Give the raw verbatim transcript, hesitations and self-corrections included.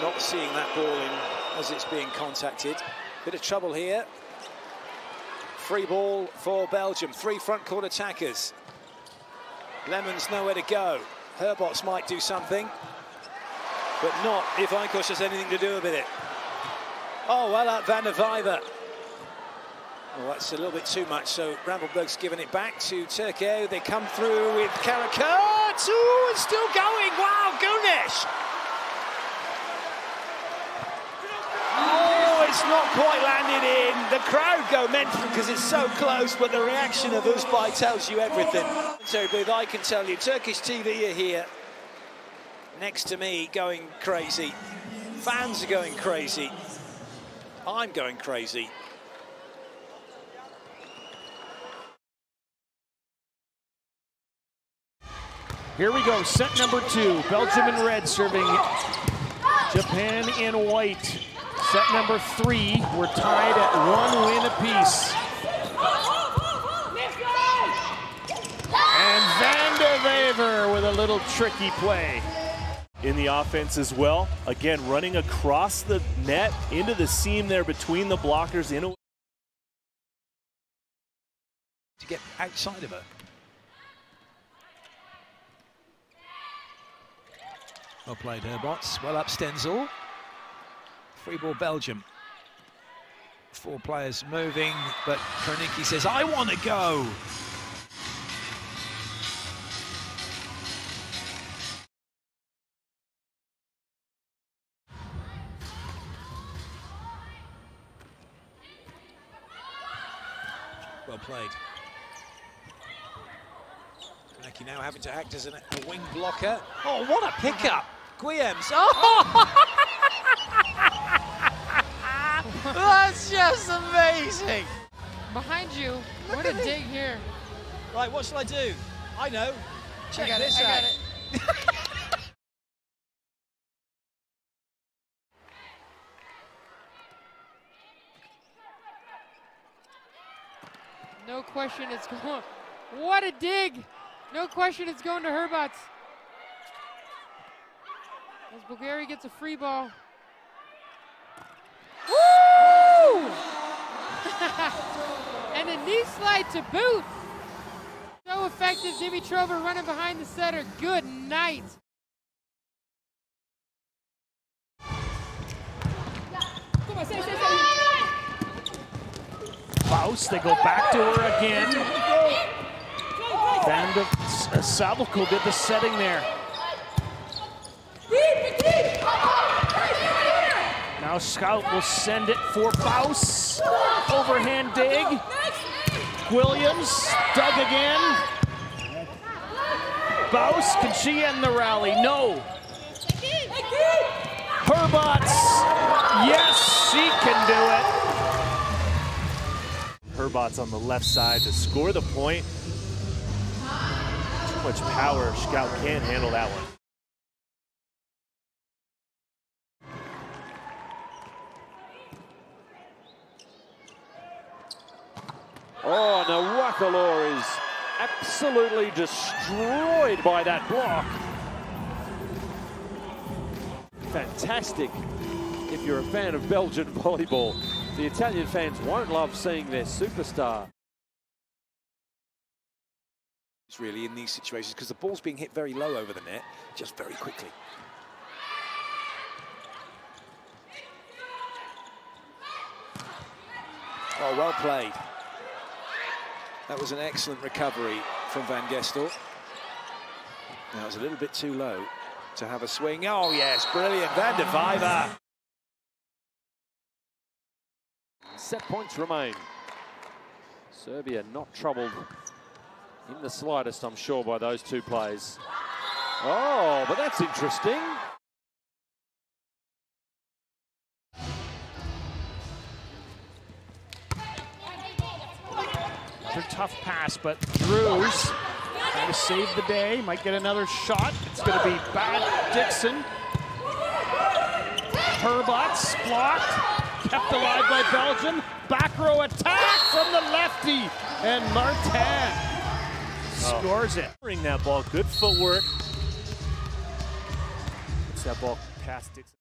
not seeing that ball in as it's being contacted. Bit of trouble here. Free ball for Belgium. Three front court attackers. Lemon's nowhere to go. Herbots might do something, but not if Eikos has anything to do with it. Oh, well out Van der Vyver. Well, that's a little bit too much, so Rambleberg's given it back to Turkey. They come through with Karakurt. Ooh, it's still going. Wow, Gunesh. Oh, it's not quite landed in. The crowd go mental because it's so close, but the reaction of Uzbay tells you everything. So, Booth, I can tell you, Turkish T V are here next to me going crazy. Fans are going crazy. I'm going crazy. Here we go, set number two. Belgium in red serving Japan in white. Set number three, we're tied at one win apiece. And Van de Vijver with a little tricky play. In the offense as well. Again, running across the net, into the seam there between the blockers. In a to get outside of her. Well played, Herbots. Well up, Stenzel. Free ball, Belgium. Four players moving, but Kranicky says, I want to go. Well played. Kranicky now having to act as an, a wing blocker. Oh, what a pickup! Guiams. Oh! That's just amazing. Behind you. Look what a it. dig here. Right, what shall I do? I know. Check I this it, out. I got it. No question, it's going. What a dig! No question, it's going to Herbots. As Bulgari gets a free ball. Woo! And a knee slide to boot. So effective, Dimitrova running behind the setter. Good night. Baus, they go back to her again. Van de Savukou did the setting there. Now Scout will send it for Baus. Overhand dig. Williams dug again. Baus, can she end the rally? No. Herbots. Yes, she can do it. Herbots on the left side to score the point. Too much power. Scout can't handle that one. Oh, now Wakalor is absolutely destroyed by that block. Fantastic if you're a fan of Belgian volleyball. The Italian fans won't love seeing their superstar. It's really in these situations because the ball's being hit very low over the net, just very quickly. Oh, well played. That was an excellent recovery from Van Gestel. Now it's a little bit too low to have a swing. Oh yes, brilliant, Van der Vyver. Set points remain. Serbia not troubled in the slightest, I'm sure, by those two plays. Oh, but that's interesting. Tough pass, but Drews trying to save the day. Might get another shot. It's going to be bad. Dixon. Herbots blocked. Kept alive by Belgium. Back row attack from the lefty. And Martin scores it. Bring that ball. Good footwork. Puts that ball past Dixon.